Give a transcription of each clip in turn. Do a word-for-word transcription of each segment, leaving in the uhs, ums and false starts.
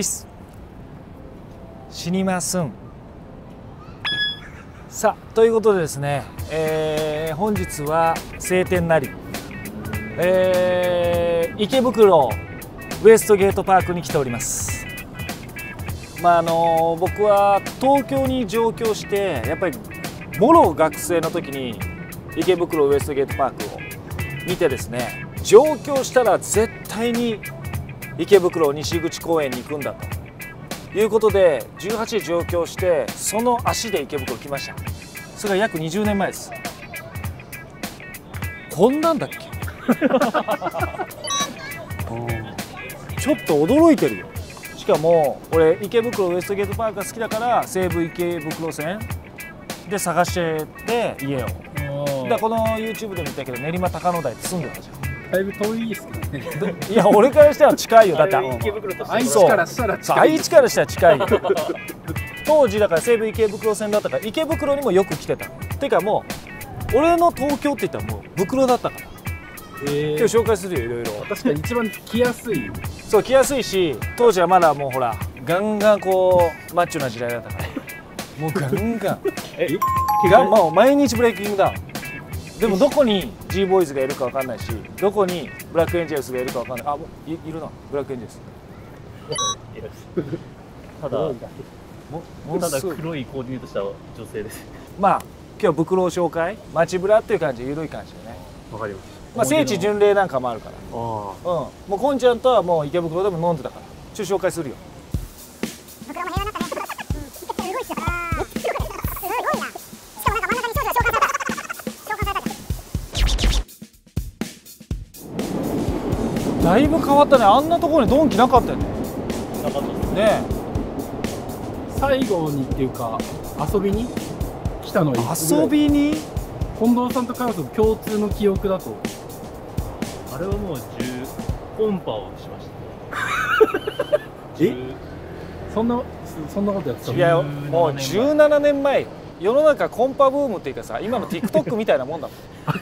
ちっす。死にますん。さあということでですね、えー、本日は晴天なり、えー、池袋ウエストゲートパークに来ております。まああの僕は東京に上京してやっぱりもろ学生の時に池袋ウエストゲートパークを見てですね、上京したら絶対に池袋西口公園に行くんだということでじゅうはちで上京してその足で池袋来ました。それが約にじゅうねんまえです。こんなんだっけちょっと驚いてるよ。しかも俺池袋ウエストゲートパークが好きだから西武池袋線で探してて家をだこの ユーチューブ で見たけど練馬高野台って住んでたじゃん。だいぶ遠いですけどね。いや俺からしたら近いよ。だって愛知からしたら近い。愛知からしたら近いよ当時だから西武池袋線だったから池袋にもよく来てた。てかもう俺の東京って言ったらもう袋だったから、えー、今日紹介するよいろいろ。確かに一番来やすいそう来やすいし、当時はまだもうほらガンガンこうマッチョな時代だったからもうガンガンえっもう毎日ブレイキングダウンでもどこに ジーボーイズ がいるかわかんないし、どこにブラックエンジェルスがいるかわかんない。あ、い, いるな、ブラックエンジェルスただ、もただ黒いコーディネートした女性です。まあ、今日袋を紹介街ブラっていう感じ、緩い感じでね。わかります。まあ、聖地巡礼なんかもあるから、あ、うん、もうこんちゃんとはもう池袋でも飲んでたからちょっと紹介するよ。だいぶ変わったね。あんなところにドンキなかったよね。なかったですね。最後にっていうか遊びに来たのはいつぐらい？遊びに近藤さんと彼女の共通の記憶だとあれはもうじゅうコンパをしましたねえそんなそんなことやってたの？いやもうじゅうななねんまえ。世の中コンパブームっていうかさ、今の ティックトック みたいなもんだもんあ、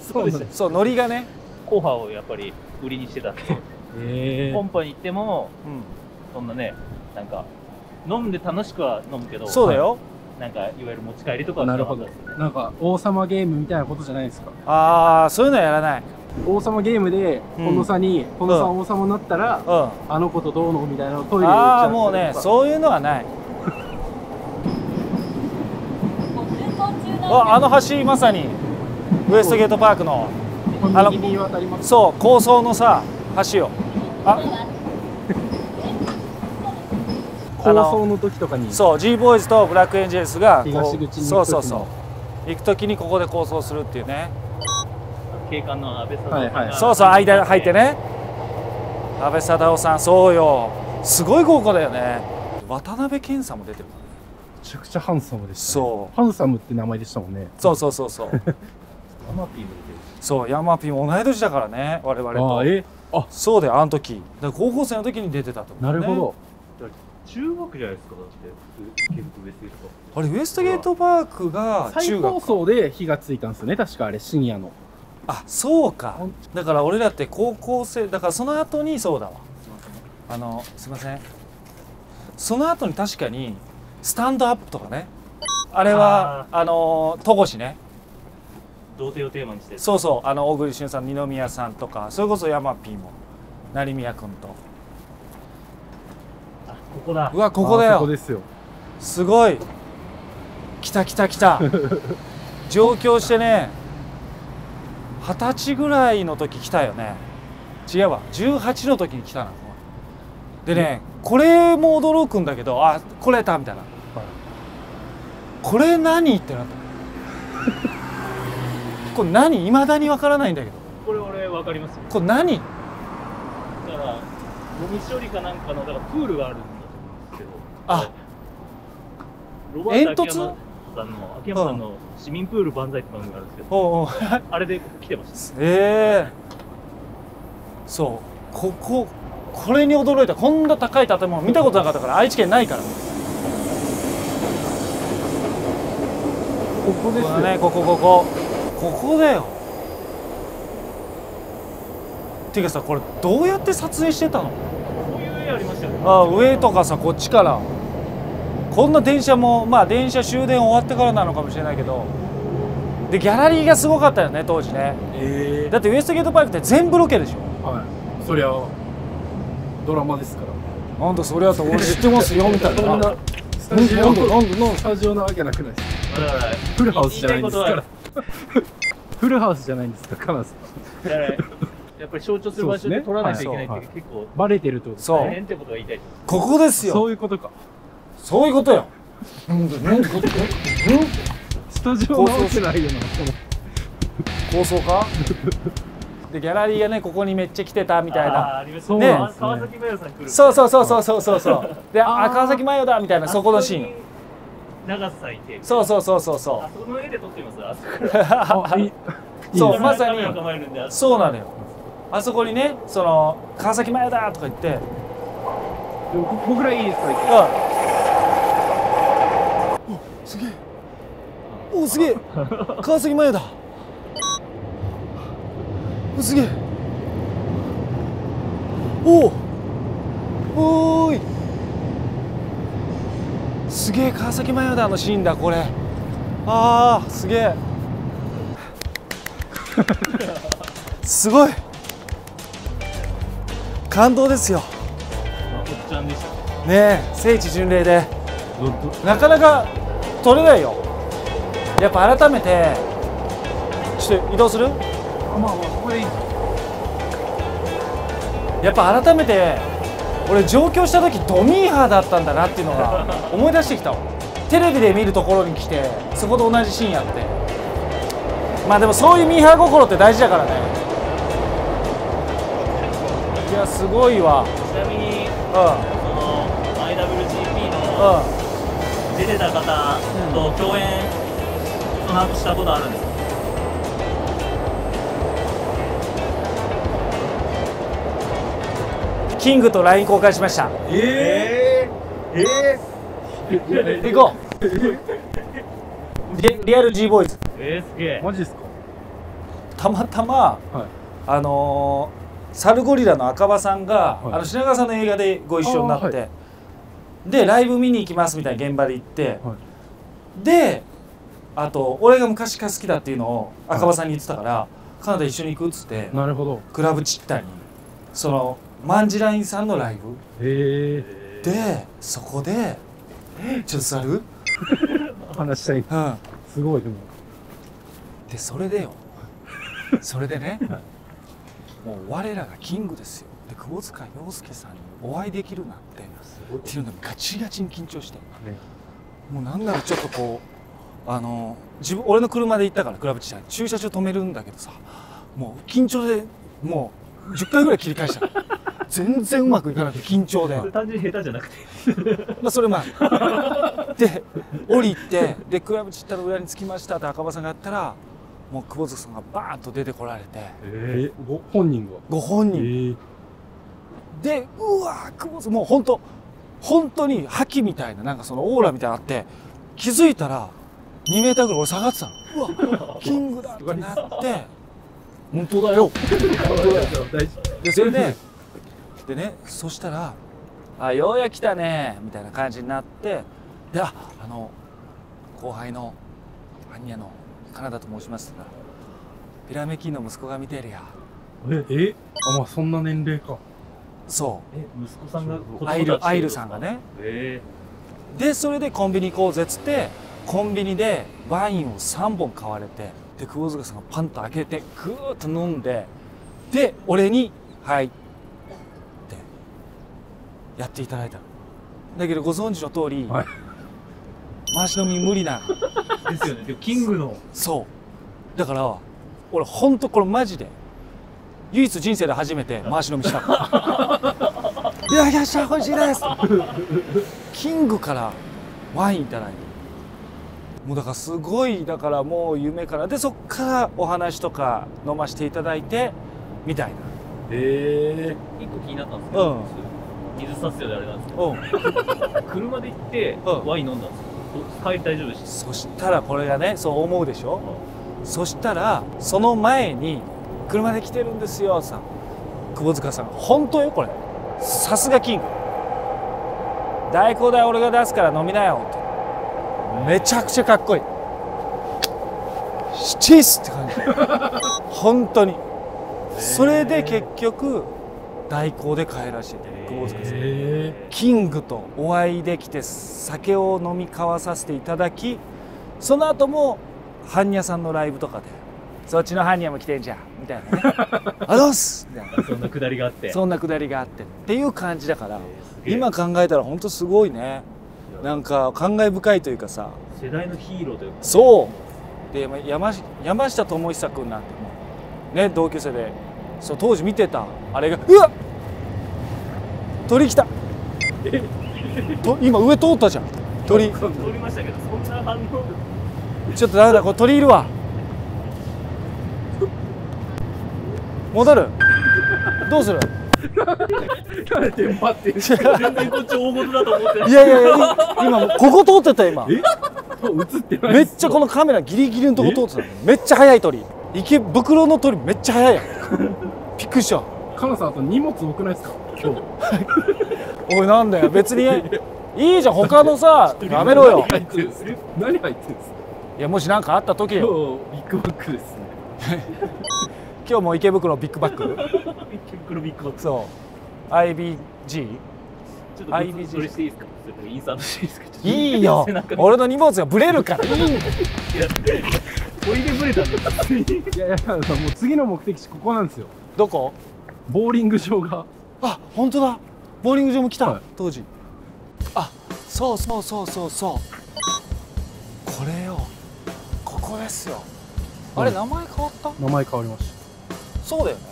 そうですね。そうノリがね、コハをやっぱり売りにしてたんで、コンパに行っても、うん、そんなね、なんか飲んで楽しくは飲むけど、そうだよ、なんかいわゆる持ち帰りとかはなるほど、なんか王様ゲームみたいなことじゃないですか。ああ、そういうのはやらない。王様ゲームで近藤さんに、近藤さん王様になったら、うん、あの子とどうのみたいなのをトイレに行っちゃう。ああ、もうね、そういうのはない。あ、あの橋まさにウエストゲートパークの。あのそう高層のさ橋をあ高層の時とかにそう ジーボーイズ とブラックエンジェルスが東口にそうそうそう行く時にここで高層するっていうね。警官の安倍貞夫さんがそうそう間入ってね。安倍貞夫さんそうよ、すごい豪華だよね。渡辺謙さんも出てるからね。めちゃくちゃハンサムでした、ね、そうハンサムって名前でしたもんね。そうそうそうそうヤマピーも出てる。そうヤマピーも同い年だからね我々と。あえあそうだよ、あの時だから高校生の時に出てたと、ね、なるほど。中学じゃないですか。だってあれウエストゲートパークが中学再放送で火がついたんですよね確か。あれ深夜のあそうか。だから俺だって高校生だからその後にそうだわあのすいませんその後に確かにスタンドアップとかねあれはあ, あの戸越ね童貞をテーマにしてそうそうあの小栗旬さん二宮さんとかそれこそヤマピーも成宮君とあここだうわここだよここですよ。すごい来た来た来た上京してね二十歳ぐらいの時来たよね。違うわじゅうはちの時に来たな。でねこれも驚くんだけどあこれだみたいなこれ何ってなったこれ何？未だにわからないんだけど。これ俺わかりますよ。これ何？だからゴミ処理かなんかのだからプールがあるんだと思うんですけど。あ、ロバート秋山さんの秋山さんの市民プール万歳って番組があるんですけど、おうおうあれで来てました。ええー。そうこここれに驚いた。こんな高い建物見たことなかったから愛知県ないから。ここですよね。ここここ。ここだよ。っていうかさこれどうやって撮影してたの？こういうありますよね。あ、上とかさ、こっちからこんな電車も、まあ電車終電終わってからなのかもしれないけど、でギャラリーがすごかったよね当時ね。えー、だってウエストゲートパークって全部ロケでしょ。はい、そりゃドラマですから。なんだそれやと、俺知ってますよみたいな。そんなスタジオのスタジオなわけなくないです。フルハウスじゃないんですから。フルハウスじゃないんですか、カナス。やっぱり象徴する場所で撮らないといけないって結構バレてるってことですね。大変ってことが言いたい。ここですよ。そういうことか。そういうことよ。スタジオ直せないよな。構想か。でギャラリーがね、ここにめっちゃ来てたみたいな。そう川崎麻世さん来る。そうそうそうそうそうそう。で、あ、川崎麻世だみたいな、そこのシーン。長さいて。そうそうそうそうそう。あそこの絵で撮ってます。そうまさに。そうなのよ。あそこにね、その川崎麻世だとか言って。僕らいいですか。うん。すげえ。お、すげえ。川崎麻世だ。お、すげえ。お。おーい。すげえ、川崎麻世だのシーンだ、これ。ああ、すげえ。すごい。感動ですよ。ねえ、聖地巡礼でなかなか撮れないよ。やっぱ改めてちょっと移動する？やっぱ改めて俺上京した時ドミーハーだったんだなっていうのが思い出してきたわ。テレビで見るところに来てそこと同じシーンやって、まあでもそういうミーハー心って大事だからね。いや、すごいわ。ちなみに、うん、その アイダブリュージーピー の出てた方と共演、うん、その後したことあるんですか？キングと ライン 交換しました。えー、えー、行こう。リ, リアル G ボーイズ。えー、すげえ。マジですか。たまたま、はい、あのーサルゴリラの赤羽さんが、はい、あの品川さんの映画でご一緒になって、はい、でライブ見に行きますみたいな現場で行って、はい、であと俺が昔から好きだっていうのを赤羽さんに言ってたから、はい、カナダ一緒に行くっつって、なるほど、クラブちったにそのマンジラインさんのライブ、へー、でそこでちょっと座る話したい、うん、すごい。でもでそれでよ、それでね、はい、もう我らがキングですよ。で窪塚洋介さんにお会いできるなんてっていうのにガチガチに緊張して、ね、もうなんならちょっとこうあの自分俺の車で行ったからクラブ地帯駐車場止めるんだけどさ、もう緊張でもうじゅっかいぐらい切り返した全然うまくいかなくて緊張で単純に下手じゃなくてまあそれまあで降りてでクラブ地帯の裏に着きましたって赤羽さんがやったら、もう窪塚さんがバーンと出てこられて、えー、ご本人がご本人、えー、でうわー窪塚もう本当本当に覇気みたいななんかそのオーラみたいなのあって、気づいたらにメーターぐらい俺下がってたの。うわキングだってなって本当だよでそれででね、そしたら「あようやく来たね」みたいな感じになって、でああの後輩のアンニャのカナダと申しますが、ピラメキンの息子が見てるや。ええ、あ、まあそんな年齢か。そう。え、息子さんがアイルアイルさんがね。ええ。でそれでコンビニ行こうぜっつってコンビニでワインをさんぼん買われて、で窪塚さんがパンと開けてぐーっと飲んで、で俺にはいってやっていただいたの。だけどご存知の通り。はい、回し飲み無理なですよね。でもキングのそうだから俺ほんとこれマジで唯一人生で初めて回し飲みした「いやいやしゃほしいです」キングからワインいただいて、もうだからすごい、だからもう夢からでそっからお話とか飲ませていただいてみたいな。へえ、いっこ気になったんですけど、うん、水差すよであれなんですけど、うん、車で行ってワイン飲んだんですよ。はい、大丈夫です。そしたらこれがね、そう思うでしょ、うん、そしたらその前に「車で来てるんですよ」さん、窪塚さん「本当よこれさすがキング」代行代俺が出すから飲みなよって。めちゃくちゃかっこいい。チースって感じ本当に。それで結局代行で帰らしい、窪塚さん。キングとお会いできて酒を飲み交わさせていただき、その後も般若さんのライブとかで「そっちの般若も来てんじゃん」みたいなね「あどうす!」みたいな、そんなくだりがあってそんなくだりがあってっていう感じだから、今考えたらほんとすごいね。なんか感慨深いというかさ、世代のヒーローというか、そうで山、山下智久君なんてもうね同級生で、そう当時見てたあれが「うわっ鳥来た!」と今上通ったじゃん、鳥通りましたけど、そんな反応ちょっとダメだ、これ鳥いるわ、戻るどうするいやいやいや、今ここ通ってた、今めっちゃこのカメラギリギリのとこ通ってた、めっちゃ速い鳥、池袋の鳥めっちゃ速いやんびっくりした。カナさん、あと荷物多くないですか今日おいなんだよ、別にいいじゃん、他のさ、やめろよ。何入ってるんですか。何入ってるんですか。いや、もし何かあった時よ。今日ビッグバッグですね。今日も池袋ビッグバッグ。池袋ビッグバッグ。そう。アイビージー。ちょっとアイビージー。これしていいですか。インサートしていいですか。いいよ。俺の荷物がブレるから。いい。おいでブレたんです。いやいや、もう次の目的地ここなんですよ。どこ？ボーリング場が。あ、本当だ。ボーリング場も来た。当時。あ、そうそうそうそうそう、これよ、ここですよ。あれ、名前変わった？名前変わりました。そうだよね、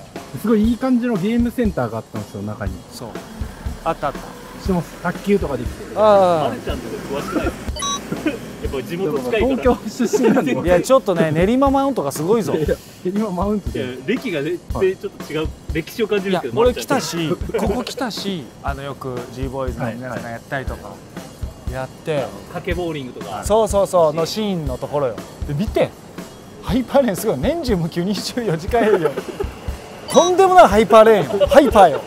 すごいいい感じのゲームセンターがあったんですよ、中に。そうあったあった、知ってます。卓球とかできてる。ああ、マネちゃんとか詳しくないやっぱ地元近いから、東京出身なんでいやちょっとね、練馬マウントがすごいぞ。練馬マウントで歴がね、はい、ちょっと違う歴史を感じるんですけど。これ来たしここ来たし、あのよく G ボーイズのみんながやったりとかやってかけボーリングとか、そうそうそうのシーンのところよ。で見て、ハイパーレーンすごい、年中無休にじゅうよじかん営業とんでもないハイパーレーンよ、ハイパーよ、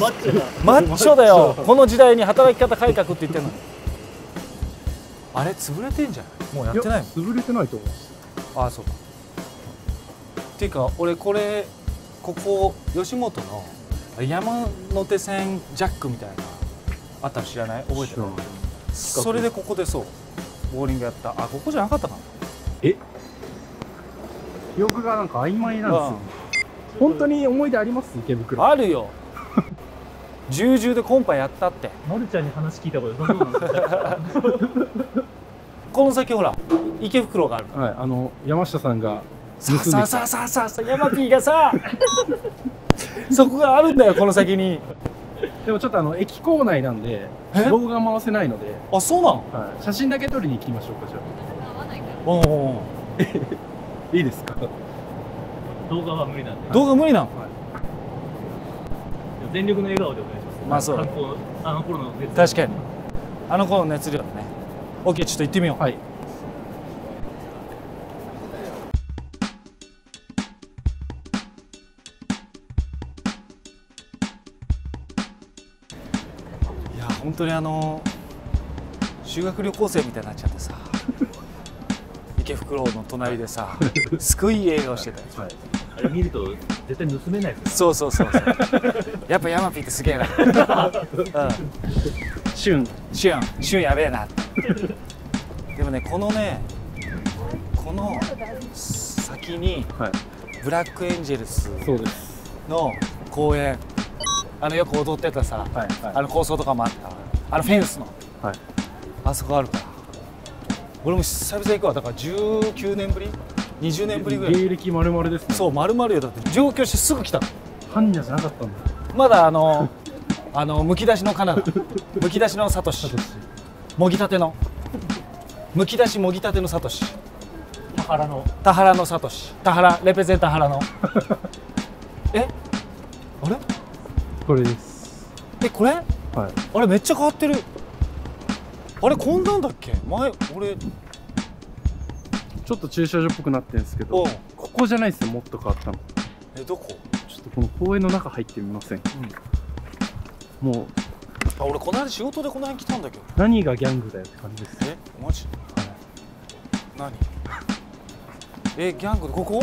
マッチョだマッチョだよこの時代に働き方改革って言ってんのにあれ潰れてんじゃない？もうやってないの？潰れてないと思う。ああそうか。っていうか俺これここ吉本の山手線ジャックみたいなあったの知らない？覚えてる？それでここでそうボーリングやった。あ、ここじゃなかったかな？え？記憶がなんか曖昧なんですよ。本当に思い出あります？池袋。あるよ。重々でコンパやったって、まるちゃんに話聞いたことないこの先ほら池袋があるから、はい、あの山下さんがさあさあさあさあさあさあ山 P がさそこがあるんだよ、この先に。でもちょっとあの駅構内なんで動画回せないので。あ、そうなの、はい、写真だけ撮りに行きましょうか。じゃあおおいいですか。動画は無理なんで。動画無理なの、はい、全力の笑顔でお願いします。まあそうだね、あの頃の熱量。確かにあの頃の熱量だね。 OK、 ちょっと行ってみよう。はい、いや本当にあの修学旅行生みたいになっちゃってさ池袋の隣でさ救い映画をしてたり、はい、あれ見ると絶対盗めないですよ。そうそうそうそう。やっぱヤマピーってすげえな。シュンシュンシュンやべえな。でもね、このねこの先に、はい、ブラックエンジェルスの公園、あのよく踊ってたさ、はいはい、あの構想とかもあった。あのフェンスの、はい、あそこあるから。俺も久々行くわ。だからじゅうきゅうねんぶり。にじゅうねんぶりぐらい。芸歴丸々ですね。そう丸々よ。だって上京してすぐ来たの。般若じゃなかったんだ。まだあのあのむき出しのカナダ、むき出しのサトシ、もぎたての、むき出しもぎたてのサトシ、田原の田原のサトシ、田原レペゼン田原の。え、あれ？これです。え、これ？はい。あれめっちゃ変わってる。あれこんなんだっけ？前俺。ちょっと駐車場っぽくなってるんですけど、ここじゃないですよ、もっと変わったの。え、どこ？ちょっとこの公園の中入ってみません？うん、もうあ、俺この間仕事でこの辺来たんだけど。何がギャングだよって感じです。え、マジ？何？え、ギャングでここ？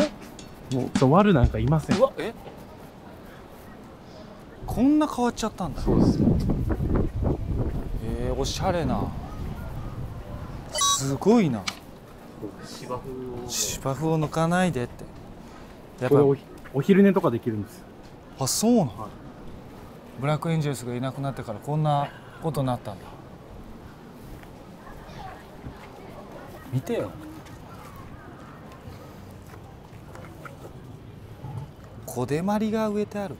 もうワルなんかいません。うわ、え？こんな変わっちゃったんだ。そうですよ。えー、おしゃれな。すごいな。芝生を。芝生を抜かないでって。やっぱりお昼寝とかできるんですよ。あ、そうなの。はい、ブラックエンジェルスがいなくなってからこんなことになったんだ。見てよ、コデマリが植えてある。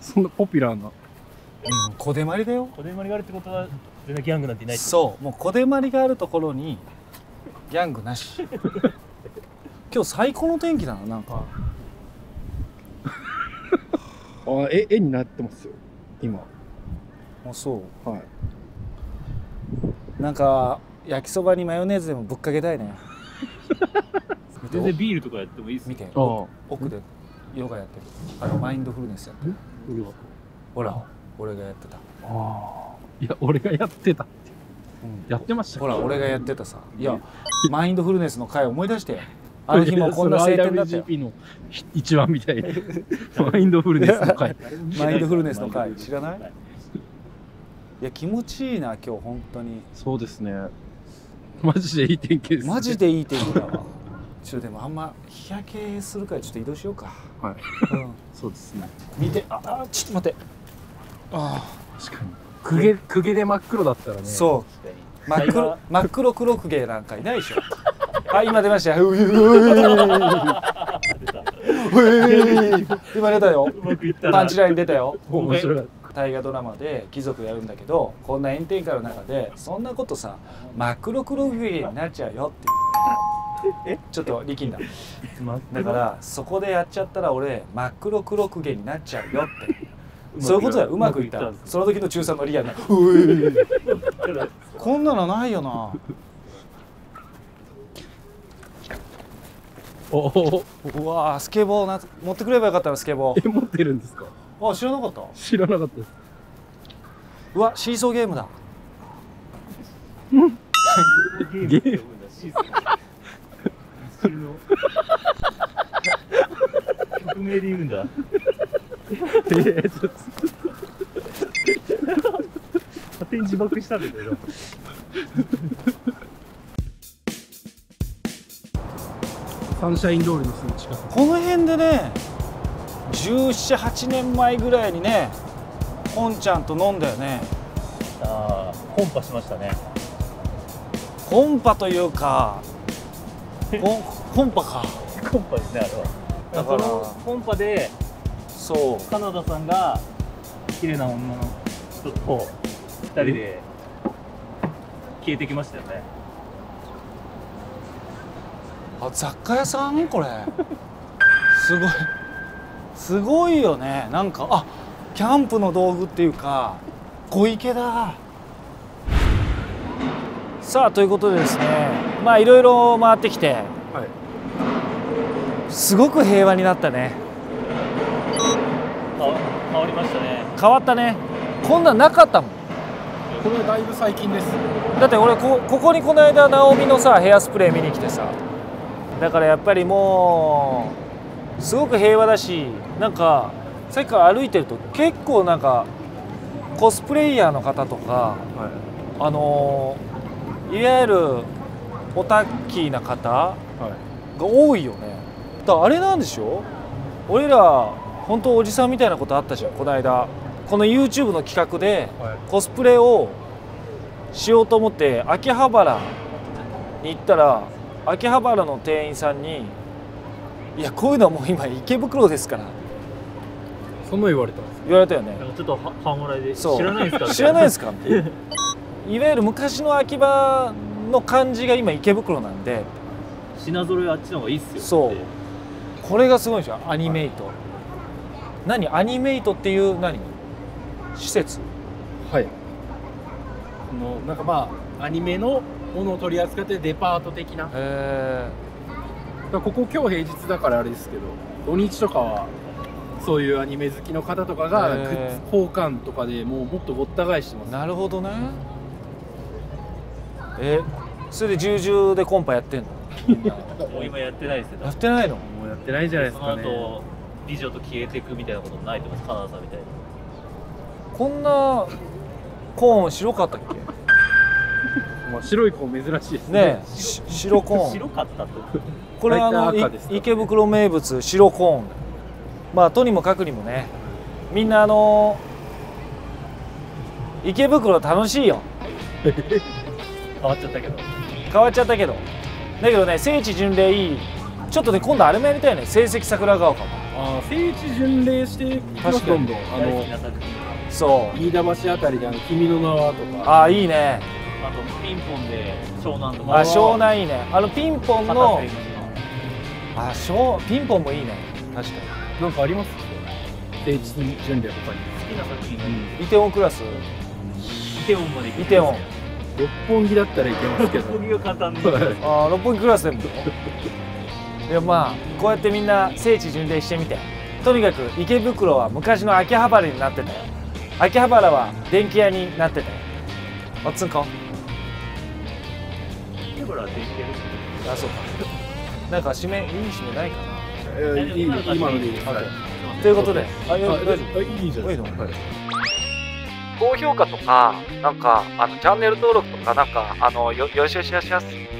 そんなポピュラーな。うん、コデマリだよ。コデマリがあるってことは全然ギャングなんていない。そう、もうコデマリがあるところにギャングなし。今日最高の天気だな、なんか。あ、絵、絵になってますよ、今。あ、そう。はい。なんか、焼きそばにマヨネーズでもぶっかけたいね。全然ビールとかやってもいいですね。見て、奥でヨガやってる。あの、マインドフルネスやってる。ほら、俺がやってた。ああ。いや、俺がやってたって。うん、やってました。ほら、俺がやってたさ。いや、マインドフルネスの回思い出して。ある日もこんな晴天だったよ。アイダブリュージーピー の一番みたいな。マインドフルネスの回。マインドフルネスの回知らない？いや、気持ちいいな今日本当に。そうですね。マジでいい天気です、ね。マジでいい天気だわ。ちょっとでもあんま日焼けするからちょっと移動しようか。はい。うん、そうですね。見て、ああ、ちょっと待って。ああ、確かに。くげくげで真っ黒だったらね。そう。真っ黒真っ黒黒くげなんかいないでしょ。あ、今出ました。今出たよ。パンチライン出たよ。大河ドラマで貴族やるんだけど、こんな炎天下の中でそんなことさ、真っ黒黒フィギュアになっちゃうよっていう。ちょっと力んだ。だからそこでやっちゃったら俺真っ黒黒フィギュアになっちゃうよって。そういうことだよ。うまくいった。その時の中さんのリアルな。こんなのないよな。うわー、スケボーな、持ってくればよかったな、スケボー。え、持ってるんですか。あ、知らなかった。知らなかったです。うわ、シーソーゲームだ。ゲーム。曲名で言うんだ。ええ、ちょっと。勝手に自爆したんだけど。サンシャイン通りのすぐ近く、この辺でね、じゅうなな、はちねんまえぐらいにね、ポンちゃんと飲んだよね。ああ、コンパしましたね。コンパというか、コンコンパか。コンパですね、あれは。だから、そのコンパで、そう、カナダさんが綺麗な女の人とふたりで消えてきましたよね。あ、雑貨屋さんこれ。すごい。すごいよね。なんか、あ、キャンプの道具っていうか、小池だ。さあ、ということでですね、まあいろいろ回ってきて、はい、すごく平和になったね。あ、変わりましたね。変わったね。こんなんなかったもん。これはだいぶ最近です。だって俺こ、ここにこの間ナオミのさ、ヘアスプレー見に来てさ。だからやっぱりもうすごく平和だし、なんかさっきから歩いてると結構なんかコスプレイヤーの方とか、はい、あのいわゆるオタッキーな方が多いよね。だからあれなんでしょ、俺ら本当おじさんみたいなことあったじゃん、この間この ユーチューブ の企画でコスプレをしようと思って秋葉原に行ったら。秋葉原の店員さんに「いや、こういうのはもう今池袋ですから」そんな言われたんですか。言われたよね。ちょっと半笑いで「知らないですか?」知らないですかっていわゆる昔の秋葉の感じが今池袋なんで、品揃えあっちの方がいいっすよ。そう、これがすごいでしょ、アニメイト。何アニメイトっていう、何施設。はい、のなんかまあアニメのものを取り扱ってデパート的な。へえ。ここ今日平日だからあれですけど、土日とかはそういうアニメ好きの方とかがグッズ交換とかでもうもっとごった返してます。なるほどね。えそれで重々でコンパやってんの？もう今やってないですけど。やってないの？もうやってないじゃないですかね。その後美女と消えていくみたいなことないと思います。カナダさんみたいな。こんなコーン白かったっけ？まあ白いコーン珍しいですね。ね白コーン。白かったって。これはあの池袋名物白コーン。まあとにもかくにもね、みんなあの池袋楽しいよ。変わっちゃったけど。変わっちゃったけど。だけどね聖地巡礼いい。ちょっとね今度あれもやりたいね。聖蹟桜川かも。ああ聖地巡礼して確かどんどんあの。そう飯田橋あたりであの君の名はとか、ああいいね。あとピンポンで湘南とか、あ湘南いいね。あのピンポンのあ湘ピンポンもいいね。確かになんかあります聖地巡礼とかに好きな作品、イテウォンクラス、イテウォンまで行く、イテウォン六本木だったら行けますけど、六本木が簡単で、ああ六本木クラスでもいやまあこうやってみんな聖地巡礼してみて、とにかく池袋は昔の秋葉原になってたよ。秋葉原は電気屋になってて、あっつんか秋葉原は電気屋、あそうかなんか締めいい締めないかな、いい今のでいいですということで、あいいじゃないですか。高評価とかなんかあのチャンネル登録とかなんかあのよよろしくお願いします。